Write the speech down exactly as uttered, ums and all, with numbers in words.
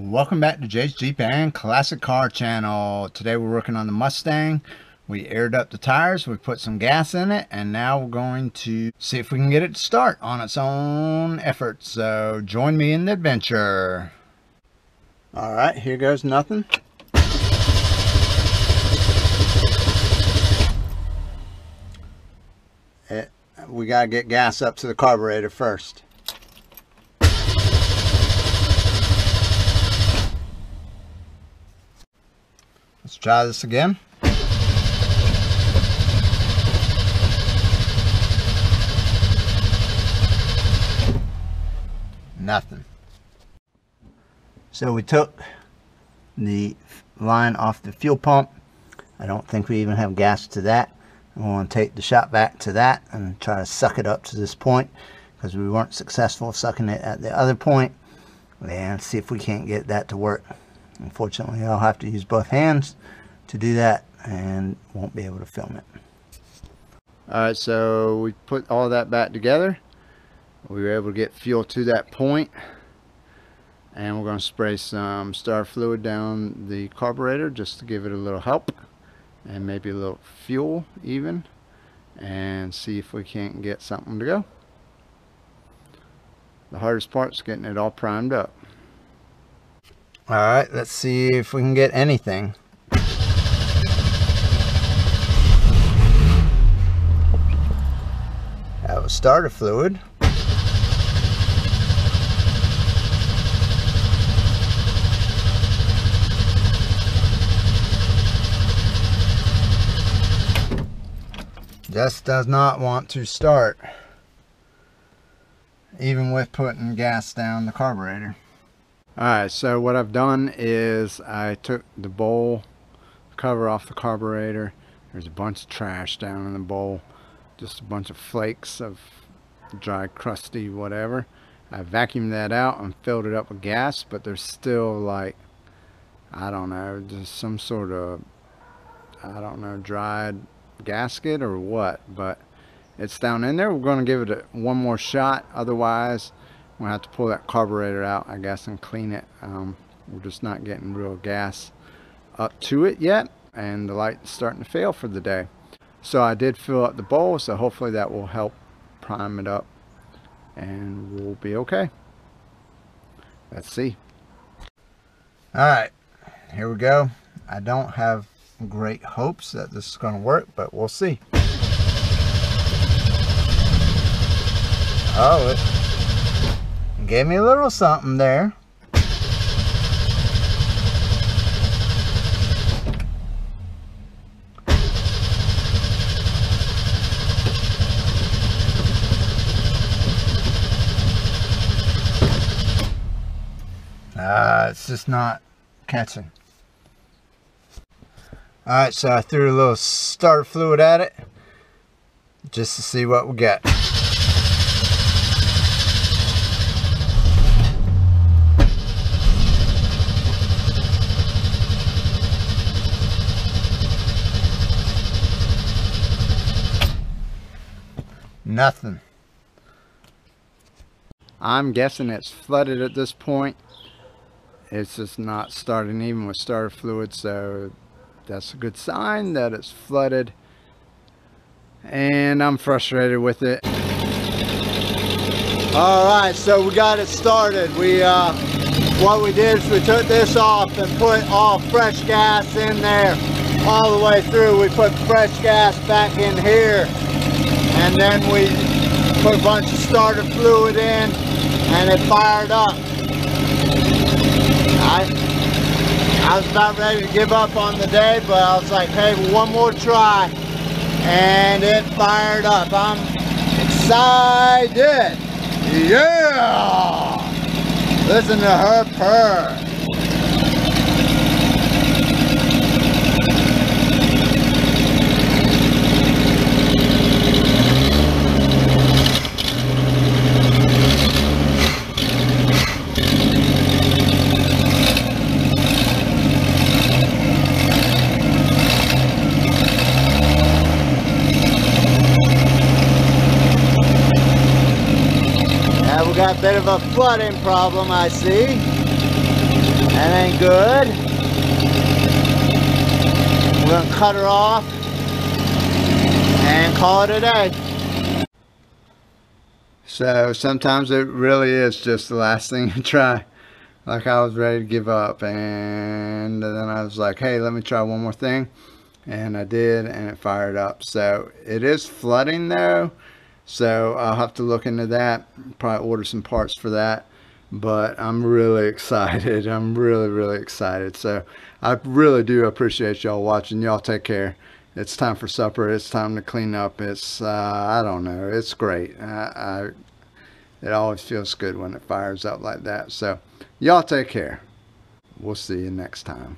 Welcome back to Jay's Jeep and Classic Car Channel. Today we're working on the Mustang. We aired up the tires, we put some gas in it, and now we're going to see if we can get it to start on its own effort. So join me in the adventure. All right, here goes nothing. It, we gotta get gas up to the carburetor first. Let's try this again. Nothing. So we took the line off the fuel pump. I don't think we even have gas to that. I'm going to take the shot back to that and try to suck it up to this point, because we weren't successful sucking it at the other point, and see if we can't get that to work. Unfortunately, I'll have to use both hands to do that and won't be able to film it. Alright, so we put all that back together. We were able to get fuel to that point, and we're going to spray some star fluid down the carburetor just to give it a little help, and maybe a little fuel even, and see if we can't get something to go. The hardest part is getting it all primed up. All right, let's see if we can get anything. That was starter fluid. Just does not want to start, even with putting gas down the carburetor. Alright, so what I've done is I took the bowl cover off the carburetor. There's a bunch of trash down in the bowl, just a bunch of flakes of dry, crusty whatever. I vacuumed that out and filled it up with gas, but there's still, like, I don't know, just some sort of, I don't know, dried gasket or what, but it's down in there. We're going to give it a, one more shot, otherwise we'll have to pull that carburetor out, I guess, and clean it. Um, we're just not getting real gas up to it yet, and the light is starting to fail for the day. So I did fill up the bowl, so hopefully that will help prime it up, and we'll be okay. Let's see. Alright, here we go. I don't have great hopes that this is going to work, but we'll see. Oh, it gave me a little something there. Ah, uh, it's just not catching. Alright, so I threw a little starter fluid at it just to see what we got. Nothing. I'm guessing it's flooded at this point. It's just not starting even with starter fluid, so that's a good sign that it's flooded. And I'm frustrated with it. Alright, so we got it started. We uh, what we did is we took this off and put all fresh gas in there all the way through. We put fresh gas back in here, and then we put a bunch of starter fluid in, and it fired up. I, I was about ready to give up on the day, but I was like, hey, one more try, and it fired up. I'm excited. Yeah! Listen to her purr. Got a bit of a flooding problem, I see, looking good. We're going to cut her off and call it a day. So sometimes it really is just the last thing you try. Like, I was ready to give up, and then I was like, hey, let me try one more thing, and I did, and it fired up. So it is flooding though, so I'll have to look into that, probably order some parts for that. But I'm really excited. I'm really, really excited. So I really do appreciate y'all watching. Y'all take care. It's time for supper. It's time to clean up. It's, uh, I don't know. It's great. I, I, it always feels good when it fires up like that. So y'all take care. We'll see you next time.